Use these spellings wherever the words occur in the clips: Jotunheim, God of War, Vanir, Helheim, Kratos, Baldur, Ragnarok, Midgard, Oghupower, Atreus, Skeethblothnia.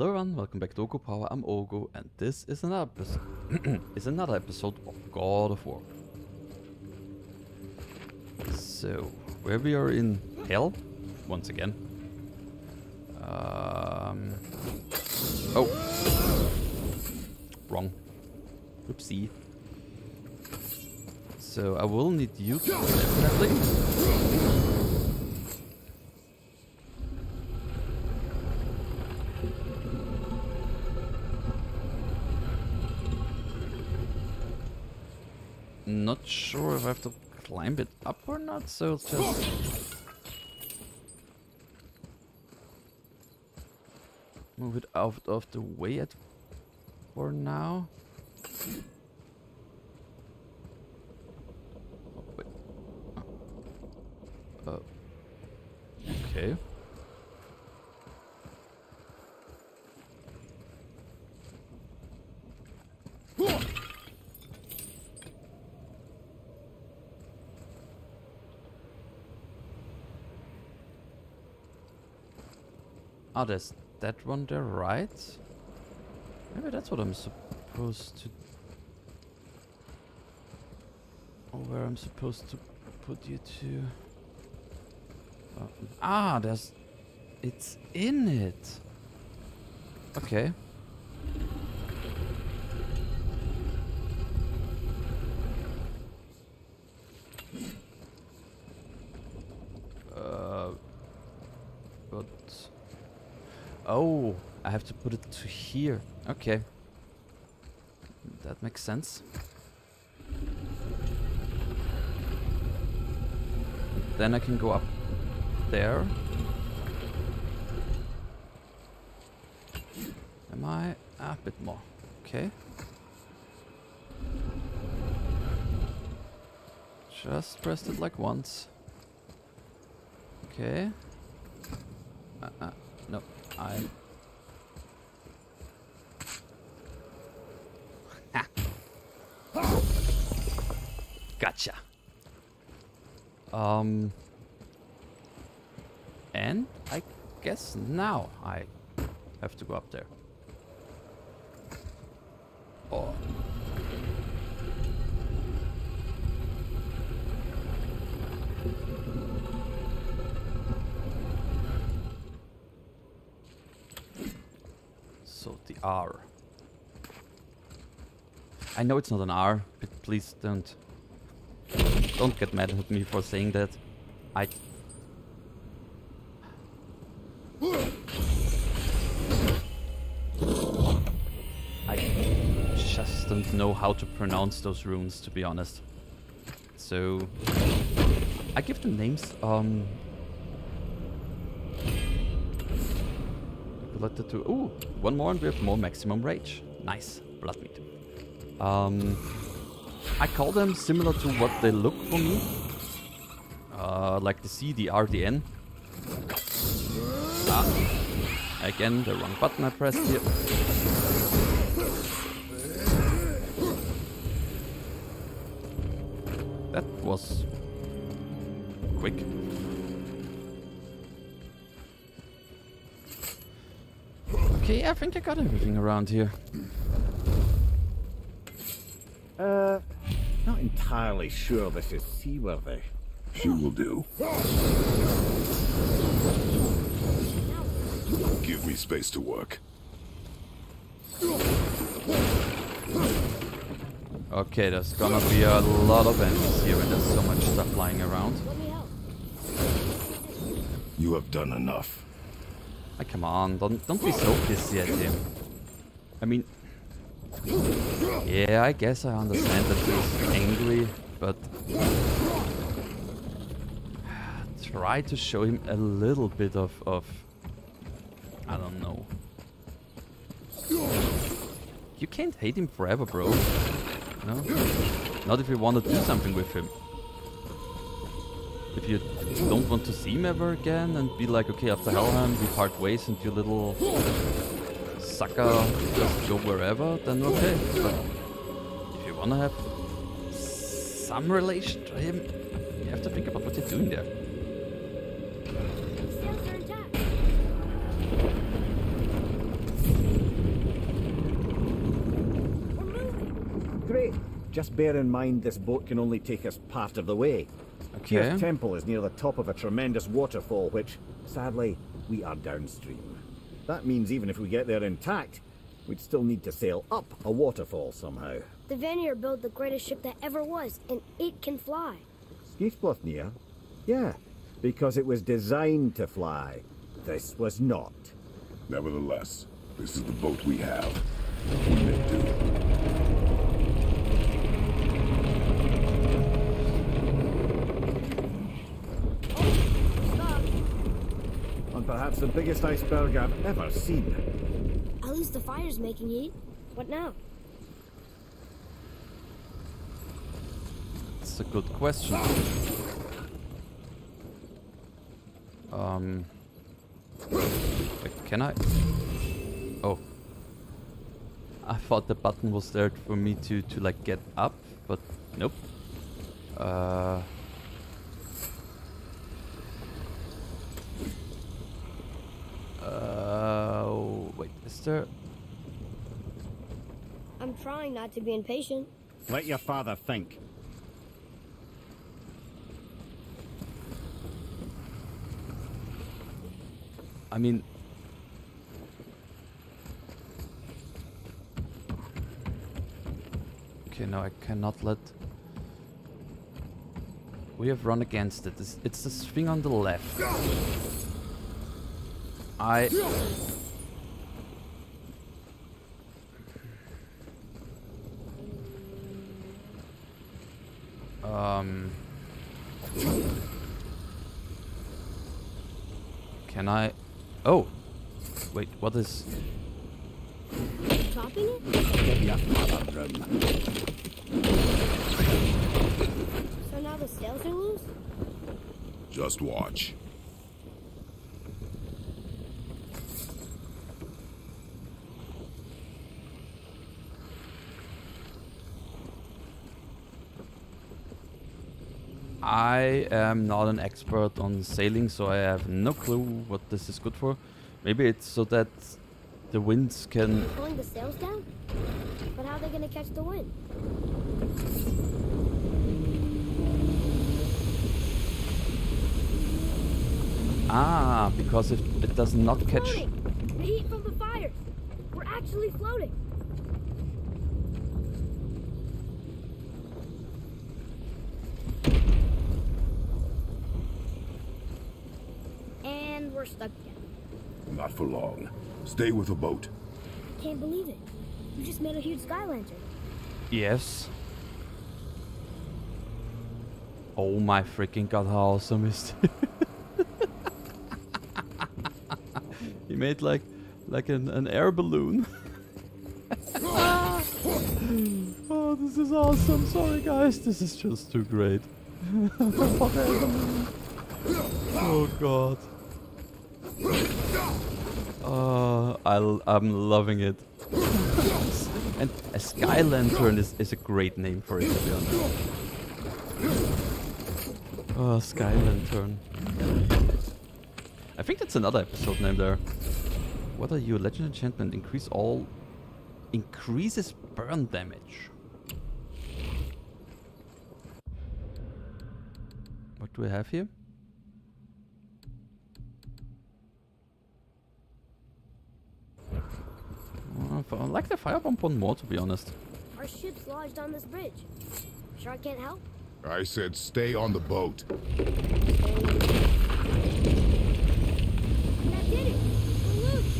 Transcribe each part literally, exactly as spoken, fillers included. Hello everyone, welcome back to Ogo Power, I'm Ogo, and this is another episode is another episode of God of War. So, where we are in hell, once again. Um, oh! Wrong. Oopsie. So, I will need you to definitely. Not sure if I have to climb it up or not, so it's just... move it out of the way at for now. Oh, wait. Oh. Okay. Oh, there's that one there, right? Maybe that's what I'm supposed to... or where I'm supposed to put you to... Oh. Ah, there's... it's in it! Okay. Uh... But... oh, I have to put it to here. Okay. That makes sense. Then I can go up there. Am I? Ah, a bit more. Okay. Just pressed it like once. Okay. Uh-uh. No. I... ha! Gotcha! Um... And I guess now I have to go up there. Oh. R. I know it's not an R, but please don't don't get mad at me for saying that. I I just don't know how to pronounce those runes, to be honest. So I give them names. Um, let the two. Ooh, one more and we have more maximum rage. Nice. Blood meat. Um, I call them similar to what they look for me. Uh, like the C, the R, the N. Ah. Again, the wrong button I pressed here. That was quick. Okay, I think I got everything around here. Uh, not entirely sure this is seaworthy. She will do. Give me space to work. Okay, there's gonna be a lot of enemies here, and there's so much stuff lying around. You have done enough. Oh, come on, don't, don't be so pissy at him. I mean... yeah, I guess I understand that he's angry, but... try to show him a little bit of... of I don't know. You can't hate him forever, bro. No? Not if you want to do something with him. If you don't want to see him ever again and be like, okay, after Helheim we part ways and you little sucker just go wherever, then okay. But if you want to have some relation to him, you have to think about what you're doing there. Just bear in mind this boat can only take us part of the way. Okay. The temple is near the top of a tremendous waterfall, which, sadly, we are downstream. That means even if we get there intact, we'd still need to sail up a waterfall somehow. The Vanir built the greatest ship that ever was, and it can fly. Skeethblothnia? Yeah, because it was designed to fly. This was not. Nevertheless, this is the boat we have. We may do. Perhaps the biggest iceberg I've ever seen. At least the fire's making heat. What now? That's a good question. Um... Can I... Oh. I thought the button was there for me to, to like, get up, but nope. Uh... I'm trying not to be impatient. Let your father think. I mean, okay, no, I cannot let. We have run against it. It's, it's this thing on the left. I. Um, can I? Oh, wait. What is? Chopping it? So now the sails are loose. Just watch. I am not an expert on sailing, so I have no clue what this is good for. Maybe it's so that the winds can... Pulling the sails down? But how are they going to catch the wind? Ah, because if it does not it's catch... Floating. The heat from the fires! We're actually floating! We're stuck again. Not for long. Stay with the boat. I can't believe it. You just made a huge sky lantern. Yes. Oh my freaking god, how awesome is this? He made like like an, an air balloon. Oh, this is awesome. Sorry guys, this is just too great. Oh god. Oh, I'll, I'm loving it. And a sky lantern is, is a great name for it, to be honest. Oh, sky lantern. I think that's another episode name there. What are you? Legend enchantment. Increase all... Increases burn damage. What do we have here? I like the fire pump one more, to be honest. Our ship's lodged on this bridge. Sure I can't help? I said stay on the boat. And I did it. We're loose.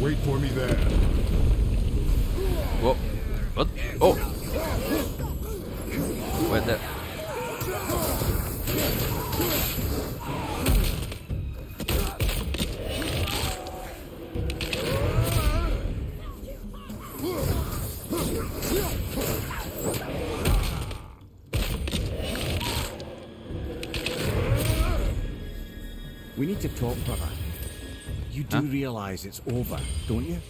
Wait for me there. Whoa. What? Oh. Wait there. We need to talk, brother. You do huh? realize it's over, don't you?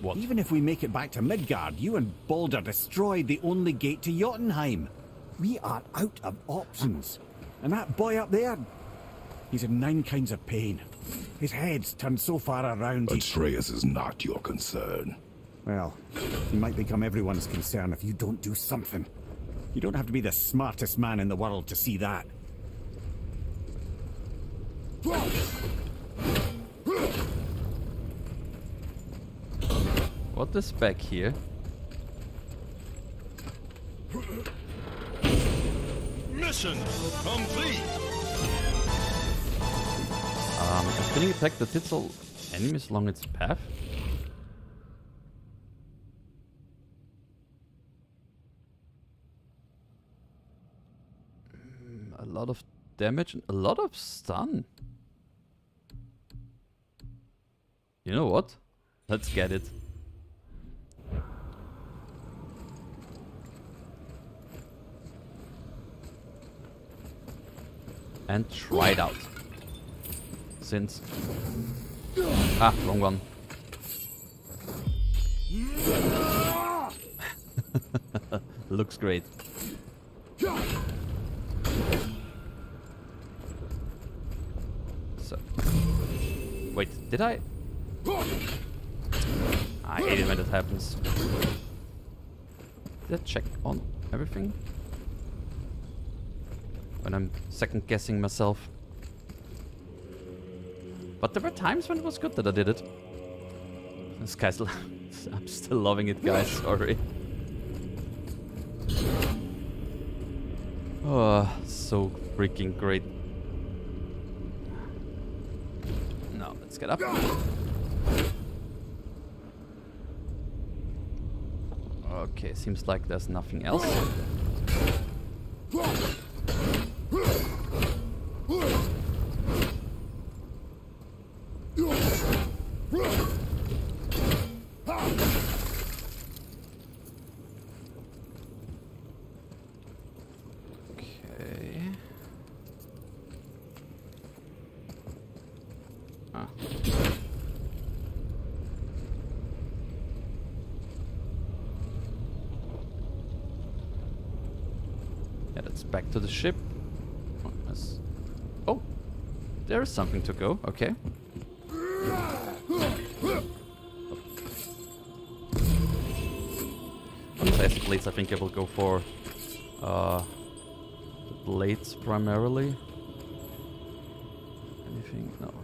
What? Even if we make it back to Midgard, you and Baldur destroyed the only gate to Jotunheim. We are out of options. And that boy up there, he's in nine kinds of pain. His head's turned so far around... Atreus is not your concern. Well, he might become everyone's concern if you don't do something. You don't have to be the smartest man in the world to see that. What is back here? Mission complete. Um, can you attack the tittle enemies along its path? Mm, a lot of damage and a lot of stun. You know what? Let's get it. And try it out. Since... Ah, wrong one. Looks great. So... Wait, did I... I hate it when that happens. Did I check on everything? When I'm second guessing myself. But there were times when it was good that I did it. This guy's... I'm still loving it, guys. Sorry. Oh, so freaking great. Now, let's get up. Okay, seems like there's nothing else. Back to the ship. Oh, there is something to go. Okay. Besides the blades, I think I will go for uh, the blades primarily. Anything? No.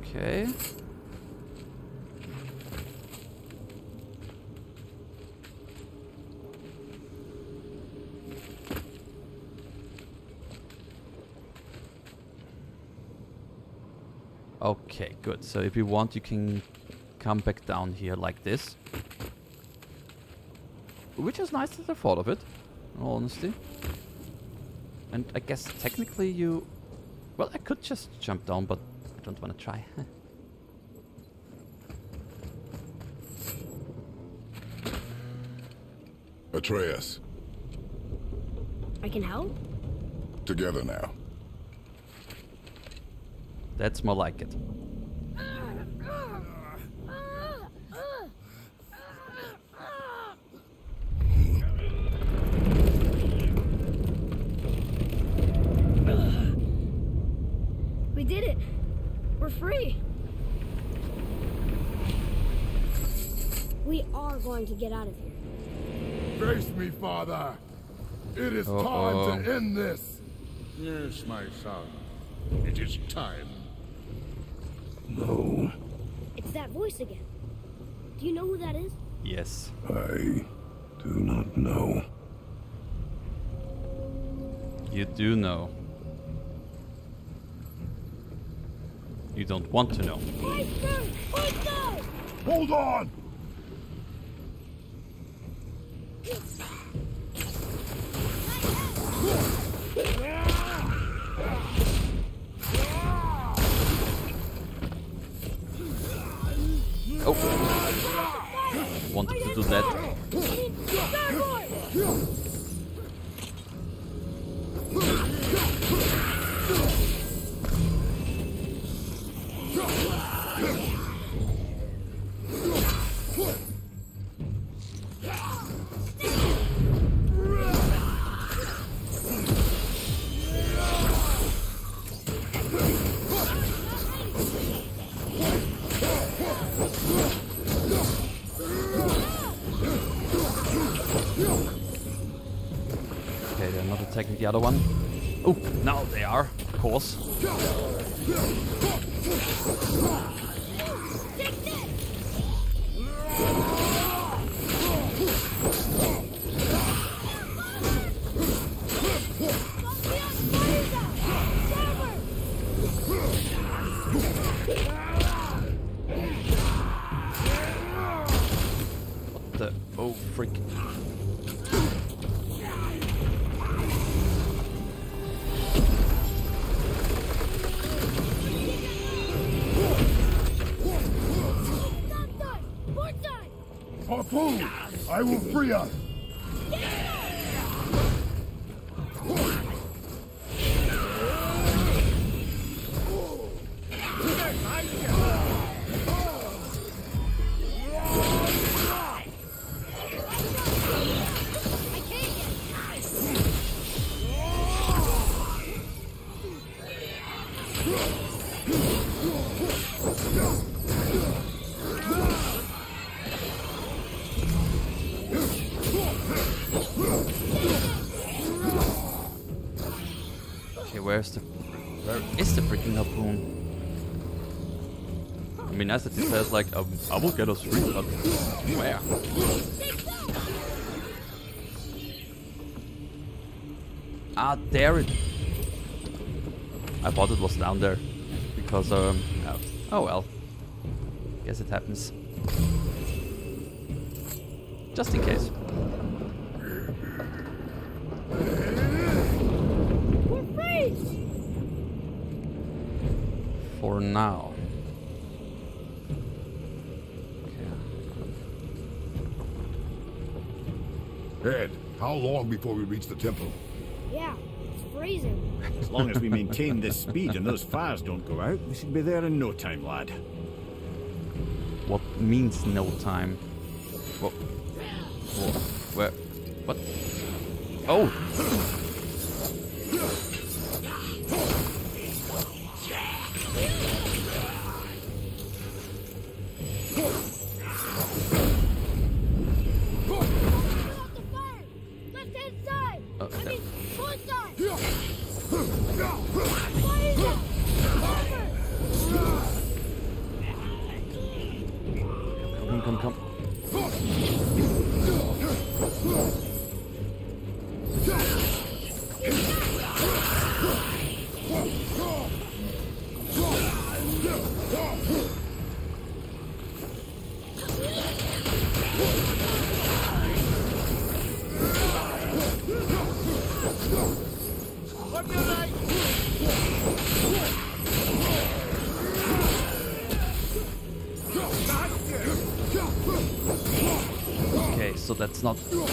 Okay. Okay, good. So if you want, you can come back down here like this. Which is nice that I thought of it, in all honesty. And I guess technically you... Well, I could just jump down, but I don't want to try. Atreus. I can help? Together now. That's more like it. We did it. We're free. We are going to get out of here. Face me, father. It is Uh-oh. time to end this. Yes, my son. It is time. No. It's that voice again. Do you know who that is? Yes. I do not know. You do know. You don't want to know. Voice down! Voice down! Hold on! Wanted to do that. the other one. Oh, now they are, of course. What the? Oh, freak. Harpoon! I will free us! Where's the... Where is the freaking harpoon? I mean, as it says, like, I, I will get us free, but where? Ah, there it... I thought it was down there. Because, um... oh, oh well. Guess it happens. Just in case. For now. Okay. Ed, how long before we reach the temple? Yeah, it's freezing. As long as we maintain this speed and those fires don't go out, we should be there in no time, lad. What means no time? What? What? Where? What? Oh! Okay, so that's not... Go!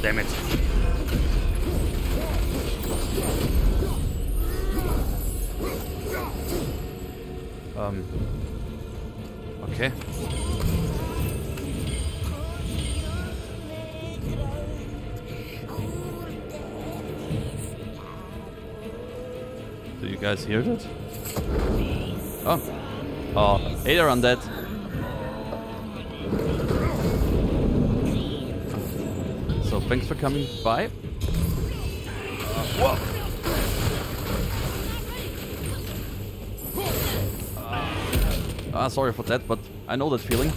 Damn it. Um. Okay. Do you guys hear that? Oh. Oh, Ader on that. So thanks for coming by. Uh, whoa. Ah, sorry for that, but I know that feeling.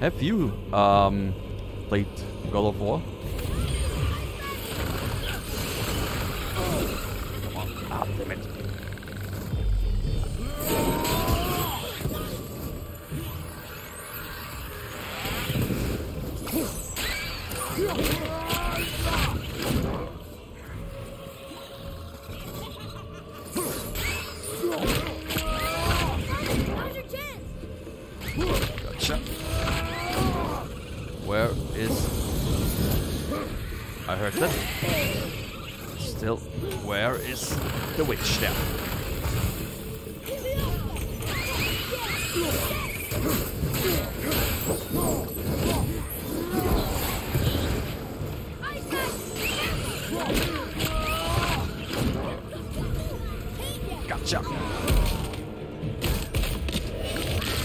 Have you um, played God of War? Come on. Ah, damn it.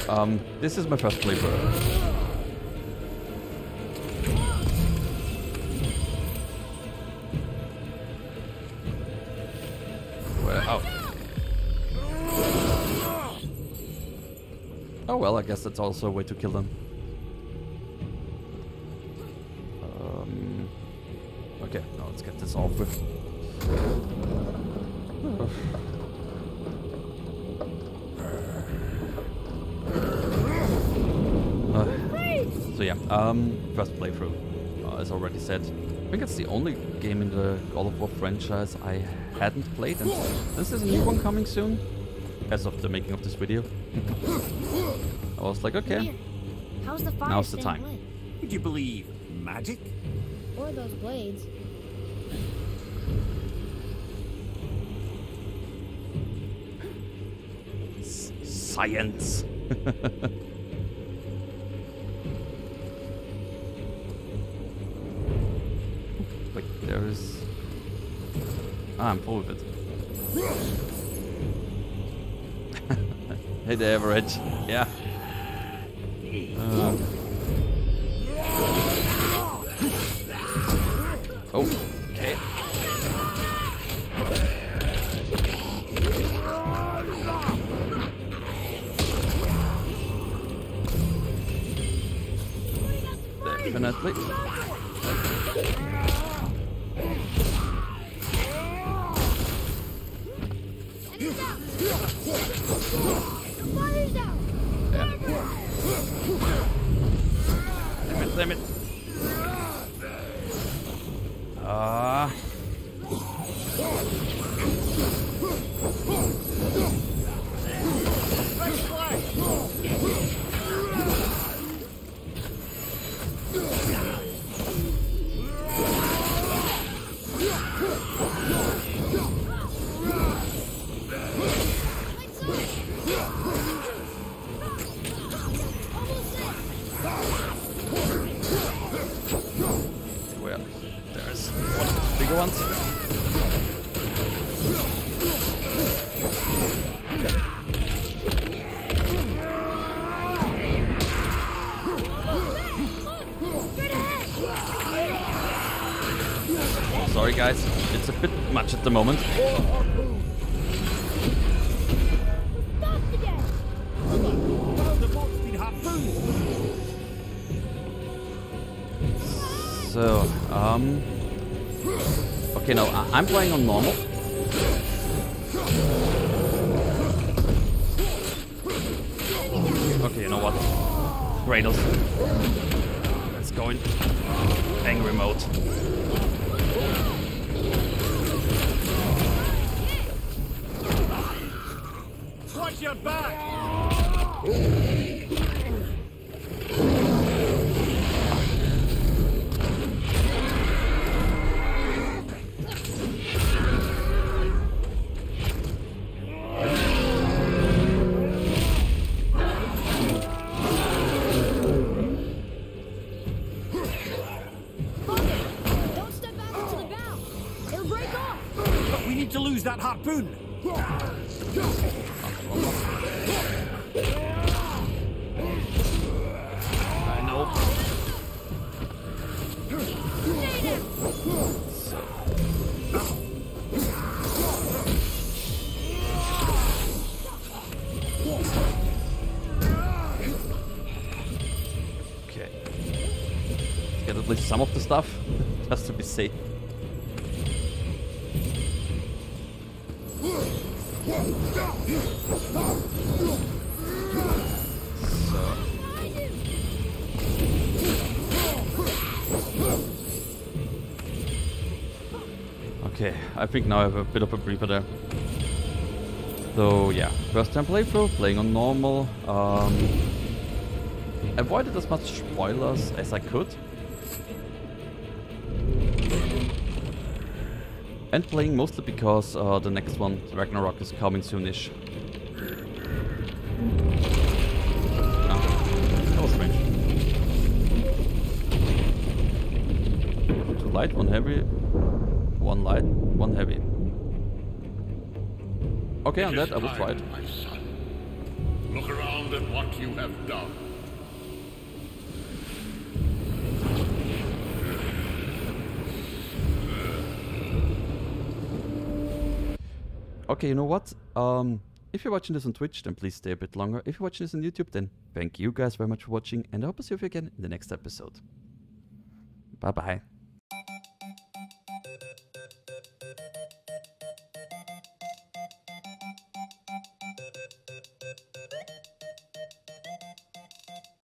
Um, this is my first playthrough. Where? Oh. Oh well, I guess that's also a way to kill them. Um, okay, now let's get this off with. Um, first playthrough, uh, as already said. I think it's the only game in the God of War franchise I hadn't played, and this is a new one coming soon, as of the making of this video. I was like, okay, how's the fire now's the time. Would you believe magic? Or those blades? S science. There is... Ah, I'm full of it. Hey there, average. Yeah. Uh. Oh, okay. Definitely. Sorry guys, it's a bit much at the moment. So, um... okay, now I'm playing on normal. Okay, you know what? Kratos. Let's go in angry mode. Watch your back! open! I know. So. Okay. Let's get at least some of the stuff, just to be safe. I think now I have a bit of a breather there. So yeah, first time playthrough, playing on normal. Um, avoided as much spoilers as I could. And playing mostly because uh, the next one, Ragnarok, is coming soonish. Oh, that was strange. Two light, one heavy. One light, one heavy. Okay, on that I will try it. My son. Look around at what you have done. Okay, you know what? Um, if you're watching this on Twitch, then please stay a bit longer. If you're watching this on YouTube, then thank you guys very much for watching, and I hope to see you again in the next episode. Bye bye.